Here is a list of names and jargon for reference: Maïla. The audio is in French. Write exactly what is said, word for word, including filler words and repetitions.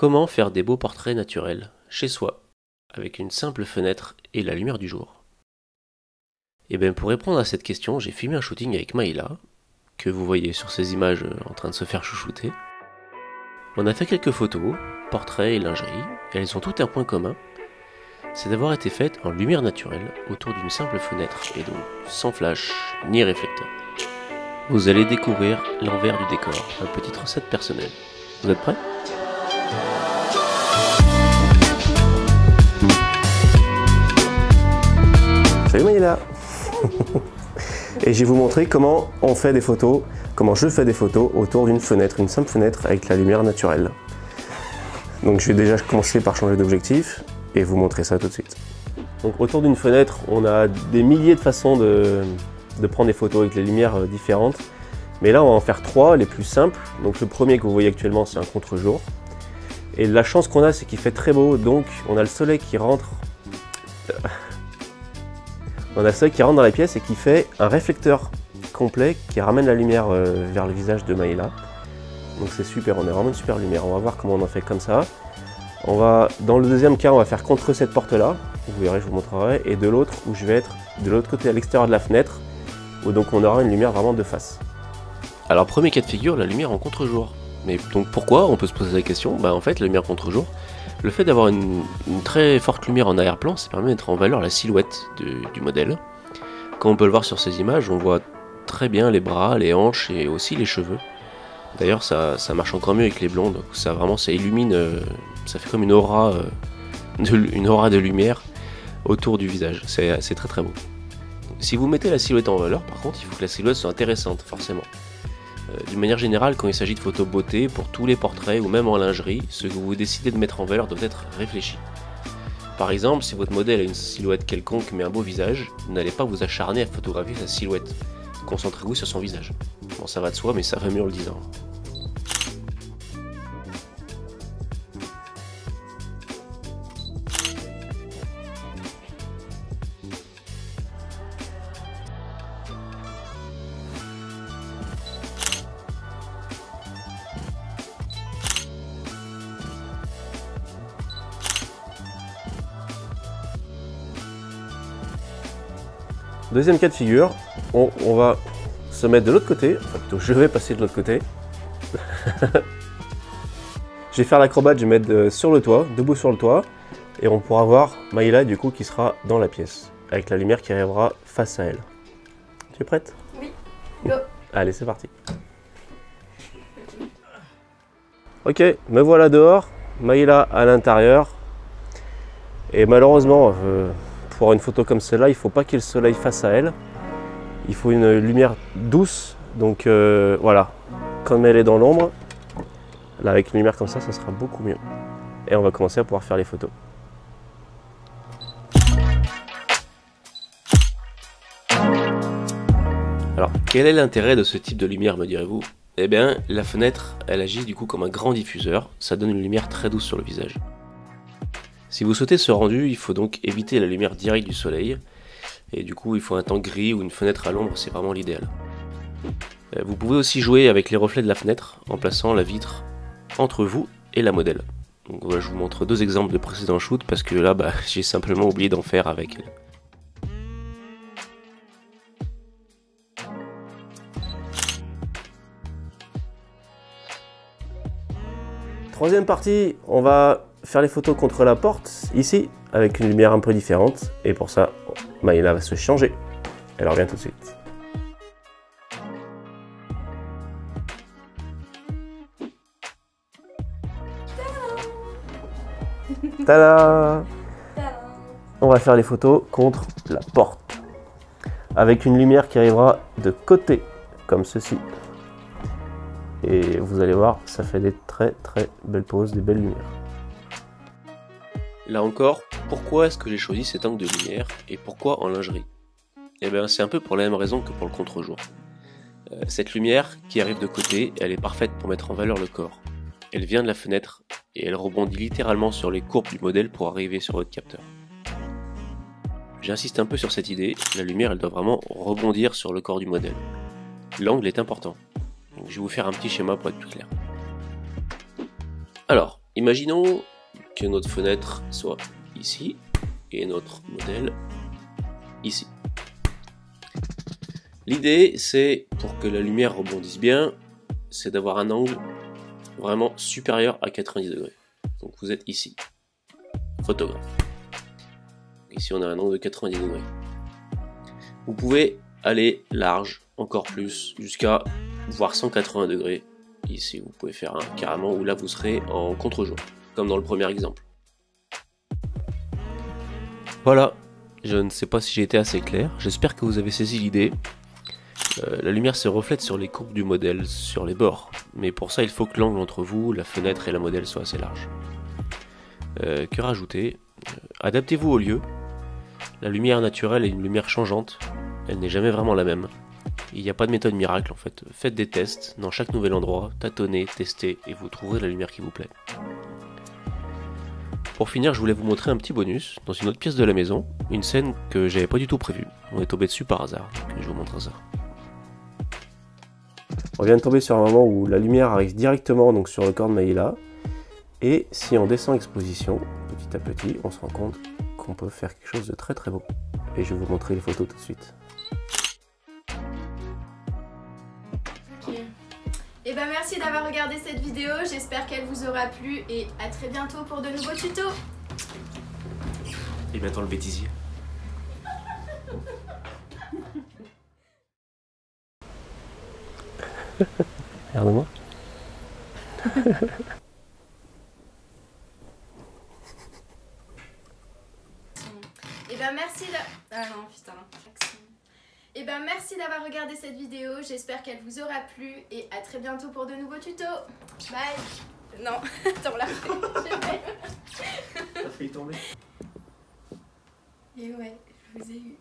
Comment faire des beaux portraits naturels, chez soi, avec une simple fenêtre et la lumière du jour? Et bien pour répondre à cette question, j'ai filmé un shooting avec Maïla, que vous voyez sur ces images en train de se faire chouchouter. On a fait quelques photos, portraits et lingerie, et elles ont toutes un point commun, c'est d'avoir été faites en lumière naturelle, autour d'une simple fenêtre, et donc sans flash, ni réflecteur. Vous allez découvrir l'envers du décor, ma petite recette personnelle. Vous êtes prêts ? Salut Maïla. Et je vais vous montrer comment on fait des photos, comment je fais des photos autour d'une fenêtre, une simple fenêtre avec la lumière naturelle. Donc je vais déjà commencer par changer d'objectif et vous montrer ça tout de suite. Donc autour d'une fenêtre, on a des milliers de façons de, de prendre des photos avec les lumières différentes. Mais là on va en faire trois, les plus simples. Donc le premier que vous voyez actuellement, c'est un contre-jour. Et la chance qu'on a, c'est qu'il fait très beau, donc on a le soleil qui rentre... On a le soleil qui rentre dans la pièce et qui fait un réflecteur complet qui ramène la lumière vers le visage de Maïla. Donc c'est super, on a vraiment une super lumière. On va voir comment on en fait comme ça. On va, dans le deuxième cas, on va faire contre cette porte-là. Vous verrez, je vous montrerai. Et de l'autre, où je vais être de l'autre côté à l'extérieur de la fenêtre, où donc on aura une lumière vraiment de face. Alors premier cas de figure, la lumière en contre-jour. Mais donc pourquoi? On peut se poser la question. Bah en fait, la lumière contre-jour, le fait d'avoir une, une très forte lumière en arrière-plan, ça permet de mettre en valeur la silhouette de, du modèle. Comme on peut le voir sur ces images, on voit très bien les bras, les hanches et aussi les cheveux. D'ailleurs, ça, ça marche encore mieux avec les blondes. Ça vraiment, ça illumine, euh, ça fait comme une aura, euh, de, une aura de lumière autour du visage. C'est très très beau. Si vous mettez la silhouette en valeur, par contre, il faut que la silhouette soit intéressante, forcément. D'une manière générale, quand il s'agit de photos beauté, pour tous les portraits ou même en lingerie, ce que vous décidez de mettre en valeur doit être réfléchi. Par exemple, si votre modèle a une silhouette quelconque mais un beau visage, n'allez pas vous acharner à photographier sa silhouette. Concentrez-vous sur son visage. Bon, ça va de soi, mais ça va mieux en le disant. Deuxième cas de figure, on, on va se mettre de l'autre côté, enfin plutôt je vais passer de l'autre côté. Je vais faire l'acrobate, je vais me mettre sur le toit, debout sur le toit, et on pourra voir Maïla du coup qui sera dans la pièce, avec la lumière qui arrivera face à elle. Tu es prête? Oui, go. Allez, c'est parti. Ok, me voilà dehors, Maïla à l'intérieur, et malheureusement... Euh, Pour une photo comme celle-là, il ne faut pas qu'il y ait le soleil face à elle. Il faut une lumière douce. Donc euh, voilà, comme elle est dans l'ombre, là avec une lumière comme ça, ça sera beaucoup mieux. Et on va commencer à pouvoir faire les photos. Alors, quel est l'intérêt de ce type de lumière, me direz-vous? Eh bien, la fenêtre, elle agit du coup comme un grand diffuseur. Ça donne une lumière très douce sur le visage. Si vous souhaitez ce rendu, il faut donc éviter la lumière directe du soleil, et du coup il faut un temps gris ou une fenêtre à l'ombre, c'est vraiment l'idéal. Vous pouvez aussi jouer avec les reflets de la fenêtre, en plaçant la vitre entre vous et la modèle. Donc voilà, je vous montre deux exemples de précédents shoots, parce que là bah, j'ai simplement oublié d'en faire avec elle. Troisième partie, on va... faire les photos contre la porte, ici, avec une lumière un peu différente. Et pour ça, Maïla va se changer. Elle revient tout de suite. Tada! On va faire les photos contre la porte. Avec une lumière qui arrivera de côté, comme ceci. Et vous allez voir, ça fait des très très belles poses, des belles lumières. Là encore, pourquoi est-ce que j'ai choisi cet angle de lumière et pourquoi en lingerie? Eh bien c'est un peu pour la même raison que pour le contre-jour. Euh, cette lumière qui arrive de côté, elle est parfaite pour mettre en valeur le corps. Elle vient de la fenêtre et elle rebondit littéralement sur les courbes du modèle pour arriver sur votre capteur. J'insiste un peu sur cette idée, la lumière elle doit vraiment rebondir sur le corps du modèle. L'angle est important. Donc, je vais vous faire un petit schéma pour être plus clair. Alors, Imaginons que notre fenêtre soit ici et notre modèle ici. L'idée, c'est, pour que la lumière rebondisse bien, c'est d'avoir un angle vraiment supérieur à quatre-vingt-dix degrés. Donc vous êtes ici, photographe. Ici on a un angle de quatre-vingt-dix degrés. Vous pouvez aller large, encore plus, jusqu'à voire cent quatre-vingts degrés. Ici vous pouvez faire un carrément où là vous serez en contre-jour, comme dans le premier exemple. Voilà, je ne sais pas si j'ai été assez clair, j'espère que vous avez saisi l'idée. Euh, la lumière se reflète sur les courbes du modèle, sur les bords, mais pour ça il faut que l'angle entre vous, la fenêtre et la modèle soit assez large. Euh, que rajouter? euh, Adaptez-vous au lieu. La lumière naturelle est une lumière changeante, elle n'est jamais vraiment la même. Il n'y a pas de méthode miracle en fait, faites des tests dans chaque nouvel endroit, tâtonnez, testez et vous trouverez la lumière qui vous plaît. Pour finir, je voulais vous montrer un petit bonus dans une autre pièce de la maison, une scène que j'avais pas du tout prévue, on est tombé dessus par hasard, donc je vous montre ça. On vient de tomber sur un moment où la lumière arrive directement donc, sur le corps de Maïla, et si on descend exposition, petit à petit, on se rend compte qu'on peut faire quelque chose de très très beau. Et je vais vous montrer les photos tout de suite. Okay. Et ben merci d'avoir regardé cette vidéo, j'espère qu'elle vous aura plu et à très bientôt pour de nouveaux tutos. Et maintenant le bêtisier. Regarde-moi. Et ben merci de... Ah non, putain. Et ben merci d'avoir regardé cette vidéo, j'espère qu'elle vous aura plu et à très bientôt pour de nouveaux tutos. Bye. Non, attends, là. T'as failli tomber. Et ouais, je vous ai eu.